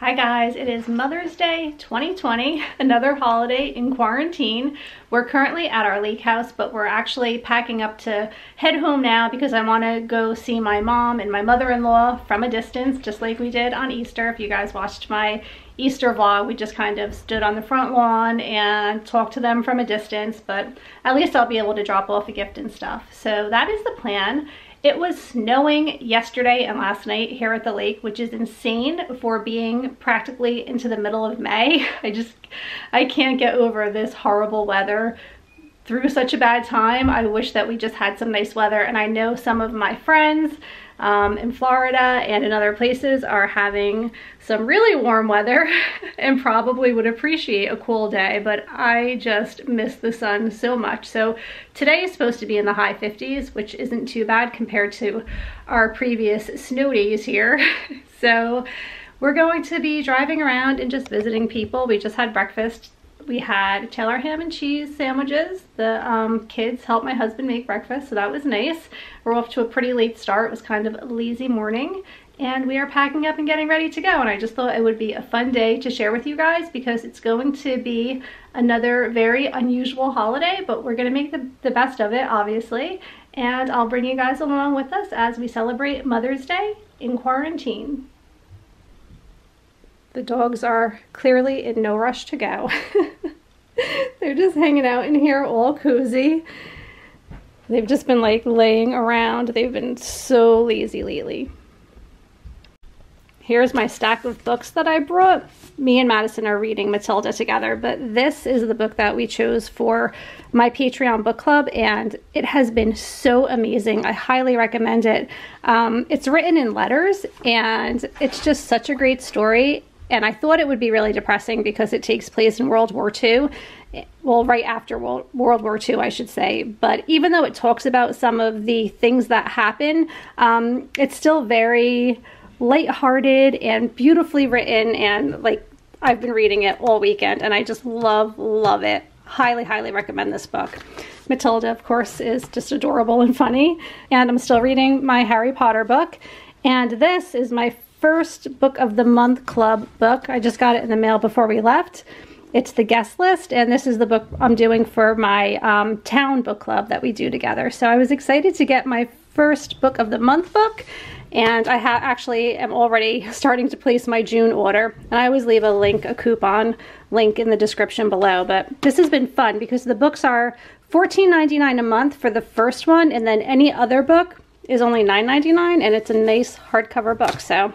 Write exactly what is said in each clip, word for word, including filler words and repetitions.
Hi guys, it is Mother's Day twenty twenty, another holiday in quarantine. We're currently at our lake house, but we're actually packing up to head home now because I want to go see my mom and my mother-in-law from a distance, just like we did on Easter. If you guys watched my Easter vlog, we just kind of stood on the front lawn and talked to them from a distance, but at least I'll be able to drop off a gift and stuff. So that is the plan. It was snowing yesterday and last night here at the lake, which is insane for being practically into the middle of May. I just, I can't get over this horrible weather through such a bad time. I wish that we just had some nice weather. And I know some of my friends um, in Florida and in other places are having some really warm weather and probably would appreciate a cool day, but I just miss the sun so much. So today is supposed to be in the high fifties, which isn't too bad compared to our previous snow days here. So we're going to be driving around and just visiting people. We just had breakfast. We had Taylor ham and cheese sandwiches. The um, kids helped my husband make breakfast, so that was nice. We're off to a pretty late start. It was kind of a lazy morning, and we are packing up and getting ready to go. And I just thought it would be a fun day to share with you guys because it's going to be another very unusual holiday, but we're gonna make the, the best of it, obviously. And I'll bring you guys along with us as we celebrate Mother's Day in quarantine. The dogs are clearly in no rush to go. They're just hanging out in here all cozy. They've just been like laying around. They've been so lazy lately. Here's my stack of books that I brought. Me and Madison are reading Matilda together, but this is the book that we chose for my Patreon book club, and it has been so amazing. I highly recommend it. Um, it's written in letters, and it's just such a great story. And I thought it would be really depressing because it takes place in World War Two. Well, right after World War Two, I should say. But even though it talks about some of the things that happen, um, it's still very lighthearted and beautifully written. And like, I've been reading it all weekend and I just love, love it. Highly, highly recommend this book. Matilda, of course, is just adorable and funny. And I'm still reading my Harry Potter book. And this is my first Book of the Month Club book. I just got it in the mail before we left. It's The Guest List, and this is the book I'm doing for my um, town book club that we do together. So I was excited to get my first Book of the Month book, and I ha actually am already starting to place my June order. And I always leave a link, a coupon link in the description below, but this has been fun because the books are fourteen ninety-nine a month for the first one, and then any other book is only nine ninety-nine, and it's a nice hardcover book, so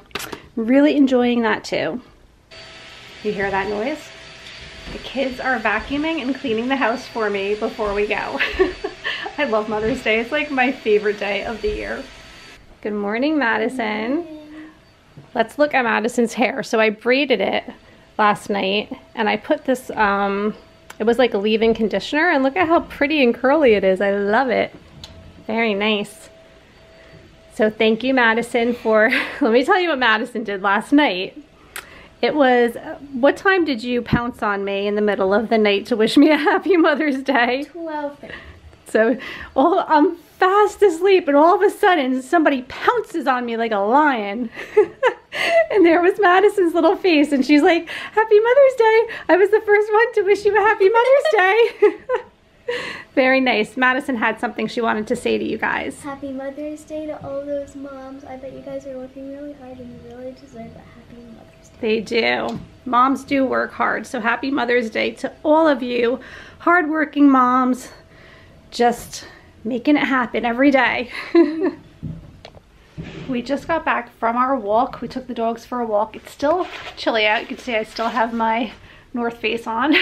really enjoying that too. You hear that noise? The kids are vacuuming and cleaning the house for me before we go. I love Mother's Day. It's like my favorite day of the year. Good morning, Madison. Let's look at Madison's hair. So I braided it last night, and I put this, um, it was like a leave-in conditioner, and look at how pretty and curly it is. I love it. Very nice. So thank you, Madison, for, let me tell you what Madison did last night. It was, what time did you pounce on me in the middle of the night to wish me a happy Mother's Day? twelve thirty. So, well, I'm fast asleep, and all of a sudden, somebody pounces on me like a lion. And there was Madison's little face, and she's like, happy Mother's Day. I was the first one to wish you a happy Mother's Day. Very nice. Madison had something she wanted to say to you guys. Happy Mother's Day to all those moms. I bet you guys are working really hard and you really deserve a happy Mother's Day. They do. Moms do work hard. So happy Mother's Day to all of you hardworking moms, just making it happen every day. We just got back from our walk. We took the dogs for a walk. It's still chilly out. You can see I still have my North Face on.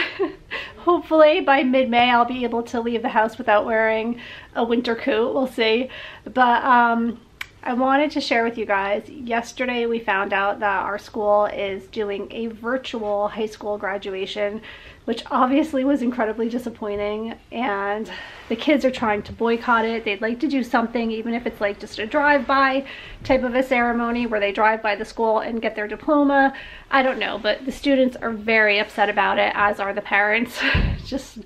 Hopefully by mid-May I'll be able to leave the house without wearing a winter coat. We'll see. But um, I wanted to share with you guys, yesterday we found out that our school is doing a virtual high school graduation, which obviously was incredibly disappointing, and the kids are trying to boycott it. They'd like to do something, even if it's like just a drive-by type of a ceremony where they drive by the school and get their diploma. I don't know, but the students are very upset about it, as are the parents. Just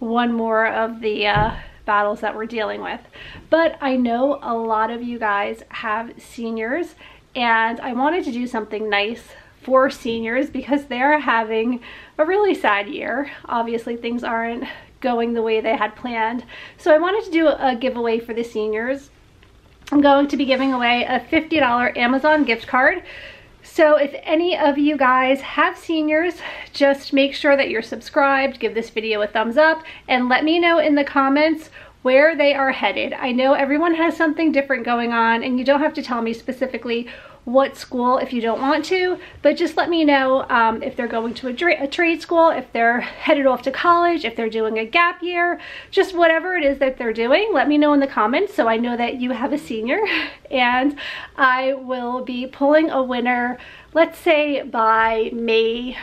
one more of the uh, battles that we're dealing with. But I know a lot of you guys have seniors, and I wanted to do something nice for seniors because they are having a really sad year. Obviously, things aren't going the way they had planned. So I wanted to do a giveaway for the seniors. I'm going to be giving away a fifty dollar Amazon gift card. So if any of you guys have seniors, just make sure that you're subscribed, give this video a thumbs up, and let me know in the comments where they are headed. I know everyone has something different going on, and you don't have to tell me specifically what school if you don't want to, but just let me know um, if they're going to a, a trade school, if they're headed off to college, if they're doing a gap year, just whatever it is that they're doing, let me know in the comments so I know that you have a senior. And I will be pulling a winner, let's say by May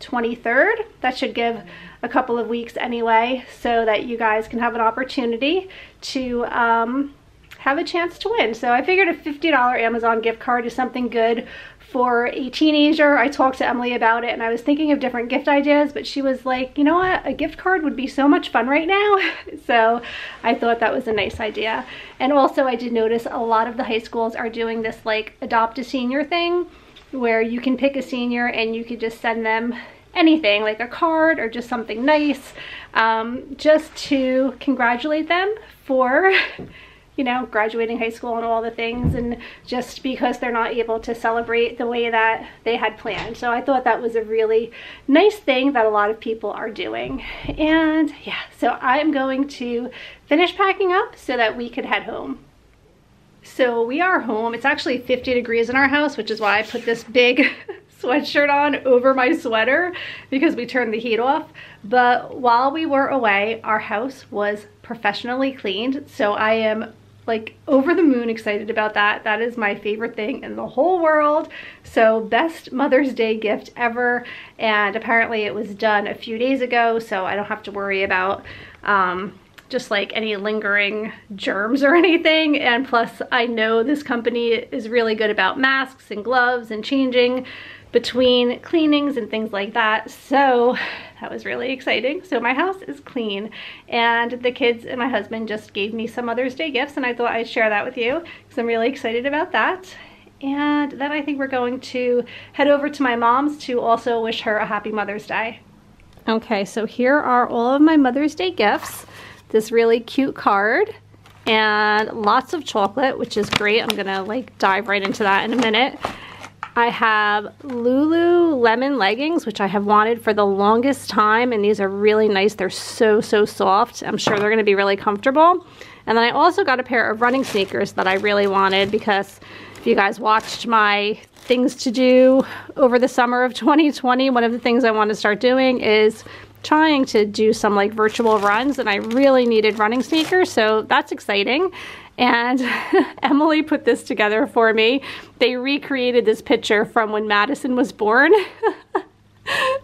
twenty-third. That should give a couple of weeks anyway, so that you guys can have an opportunity to um, have a chance to win. So I figured a fifty dollar Amazon gift card is something good for a teenager. I talked to Emily about it, and I was thinking of different gift ideas, but she was like, you know what, a gift card would be so much fun right now. So I thought that was a nice idea. And also I did notice a lot of the high schools are doing this like adopt a senior thing, where you can pick a senior and you could just send them anything, like a card or just something nice, um, just to congratulate them for you know, graduating high school and all the things, and just because they're not able to celebrate the way that they had planned. So I thought that was a really nice thing that a lot of people are doing. And yeah, so I'm going to finish packing up so that we could head home. So we are home. It's actually fifty degrees in our house, which is why I put this big sweatshirt on over my sweater, because we turned the heat off. But while we were away, our house was professionally cleaned, so I am like over the moon excited about that. That is my favorite thing in the whole world. So best Mother's Day gift ever. And apparently it was done a few days ago, so I don't have to worry about um just like any lingering germs or anything. And plus I know this company is really good about masks and gloves and changing between cleanings and things like that. So that was really exciting. So my house is clean, and the kids and my husband just gave me some Mother's Day gifts, and I thought I'd share that with you because I'm really excited about that. And then I think we're going to head over to my mom's to also wish her a happy Mother's Day. Okay, so here are all of my Mother's Day gifts. This really cute card and lots of chocolate, which is great. I'm gonna like dive right into that in a minute. I have Lululemon leggings, which I have wanted for the longest time, and these are really nice. They're so, so soft. I'm sure they're gonna be really comfortable. And then I also got a pair of running sneakers that I really wanted, because if you guys watched my things to do over the summer of twenty twenty, one of the things I want to start doing is trying to do some like virtual runs, and I really needed running sneakers, so that's exciting. And Emily put this together for me. They recreated this picture from when Madison was born.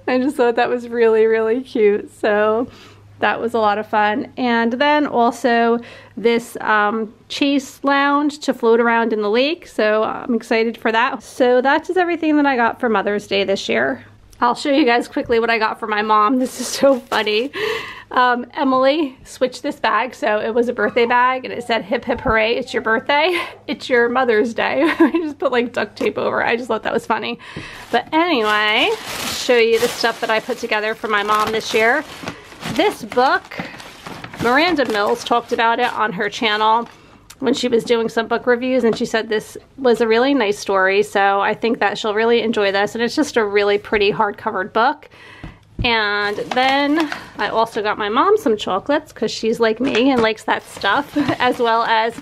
I just thought that was really, really cute, so that was a lot of fun. And then also this um, chase lounge to float around in the lake, so I'm excited for that. So that is everything that I got for Mother's Day this year. I'll show you guys quickly what I got for my mom. This is so funny. Um, Emily switched this bag, so it was a birthday bag, and it said, hip hip hooray, it's your birthday, it's your Mother's Day. I just put like duct tape over. I just thought that was funny. But anyway, I'll show you the stuff that I put together for my mom this year. This book, Miranda Mills talked about it on her channel when she was doing some book reviews, and she said this was a really nice story, so I think that she'll really enjoy this. And it's just a really pretty hardcover book. And then I also got my mom some chocolates, because she's like me and likes that stuff, as well as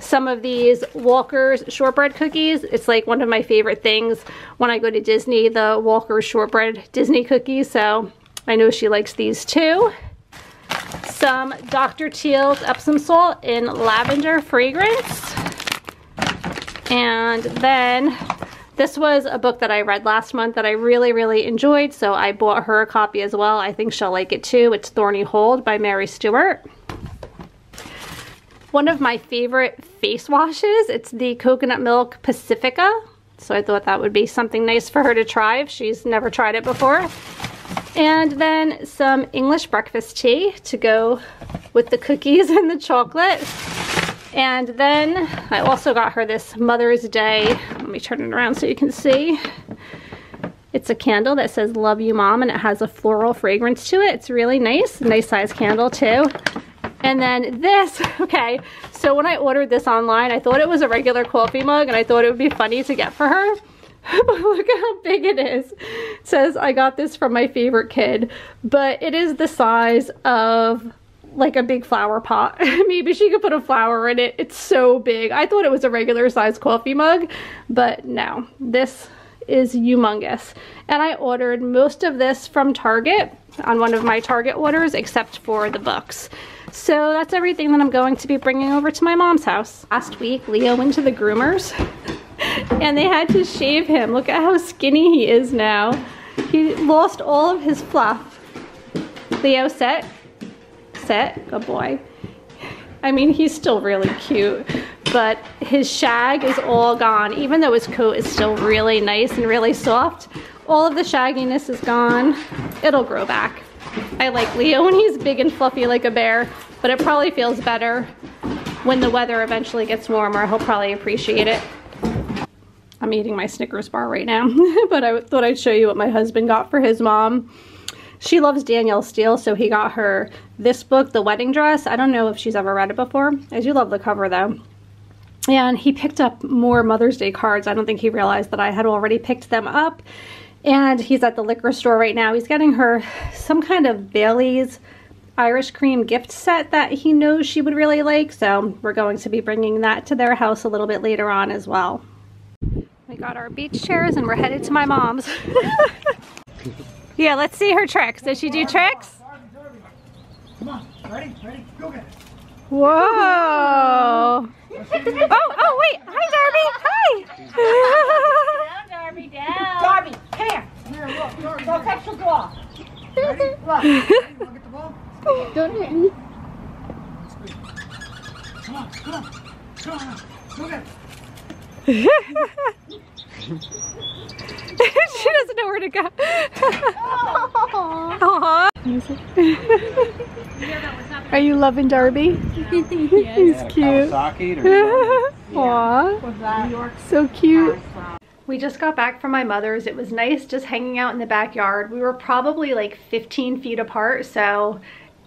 some of these Walker's shortbread cookies. It's like one of my favorite things when I go to Disney, the Walker's shortbread Disney cookies, so I know she likes these too. Some Doctor Teal's Epsom salt in lavender fragrance. And then this was a book that I read last month that I really, really enjoyed, so I bought her a copy as well. I think she'll like it too. It's Thorny Hold by Mary Stewart. One of my favorite face washes, it's the Coconut Milk Pacifica, so I thought that would be something nice for her to try if she's never tried it before. And then some English breakfast tea to go with the cookies and the chocolate. And then I also got her this Mother's Day, let me turn it around so you can see, It's a candle that says Love You Mom, and it has a floral fragrance to it. It's really nice, nice size candle too. And then this, okay, so when I ordered this online, I thought it was a regular coffee mug, and I thought it would be funny to get for her. Look at how big it is. It says, I got this from my favorite kid, but it is the size of like a big flower pot. Maybe she could put a flower in it. It's so big. I thought it was a regular size coffee mug, but no, this is humongous. And I ordered most of this from Target on one of my Target orders, except for the books. So that's everything that I'm going to be bringing over to my mom's house. Last week, Leo went to the groomers and they had to shave him. Look at how skinny he is now. He lost all of his fluff. Leo, set, set, good boy. I mean, he's still really cute, but his shag is all gone. Even though his coat is still really nice and really soft, all of the shagginess is gone. It'll grow back. I like Leo when he's big and fluffy like a bear, but it probably feels better when the weather eventually gets warmer. He'll probably appreciate it. I'm eating my Snickers bar right now, but I thought I'd show you what my husband got for his mom. She loves Danielle Steel, so he got her this book, The Wedding Dress. I don't know if she's ever read it before. I do love the cover, though. And he picked up more Mother's Day cards. I don't think he realized that I had already picked them up. And he's at the liquor store right now. He's getting her some kind of Bailey's Irish Cream gift set that he knows she would really like. So we're going to be bringing that to their house a little bit later on as well. We got our beach chairs and we're headed to my mom's. Yeah, let's see her tricks. Does she do tricks? Come on, ready, ready, go get it. Whoa. Oh, oh, wait. Hi, Darby. Hi. Down, Darby, down. Darby, come here. Come here, look, Darby. Go catch the ball. Ready? Look. Ready? Look at the ball. Don't hit me. Come on, come on. Come on, go get it. She doesn't know where to go. Oh. Aww. Are you loving Darby? Yeah. He's yeah, cute. Aww. So cute. We just got back from my mother's. It was nice just hanging out in the backyard. We were probably like fifteen feet apart, so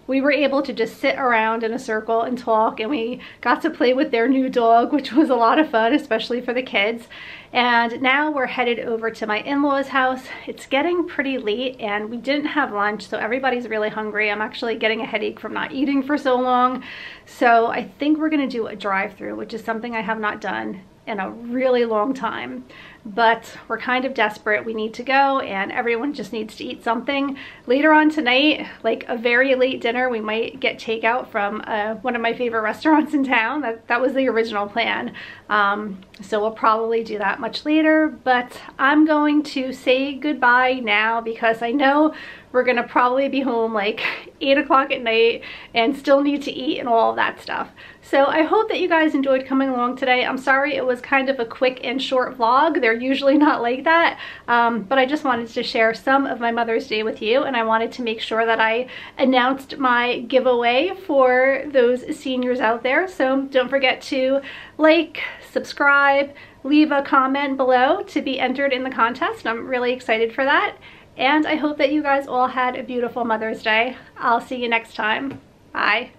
we were able to just sit around in a circle and talk, and we got to play with their new dog, which was a lot of fun, especially for the kids. And now we're headed over to my in-laws' house. It's getting pretty late and we didn't have lunch, so everybody's really hungry. I'm actually getting a headache from not eating for so long. So I think we're gonna do a drive-through, which is something I have not done in a really long time, but we're kind of desperate. We need to go and everyone just needs to eat something. Later on tonight, like a very late dinner, we might get takeout from uh, one of my favorite restaurants in town. That, that was the original plan. Um, so we'll probably do that much later, but I'm going to say goodbye now because I know we're gonna probably be home like eight o'clock at night and still need to eat and all of that stuff. So I hope that you guys enjoyed coming along today. I'm sorry it was kind of a quick and short vlog. They're usually not like that, um, but I just wanted to share some of my Mother's Day with you, and I wanted to make sure that I announced my giveaway for those seniors out there. So don't forget to like, subscribe, leave a comment below to be entered in the contest. I'm really excited for that, and I hope that you guys all had a beautiful Mother's Day. I'll see you next time. Bye.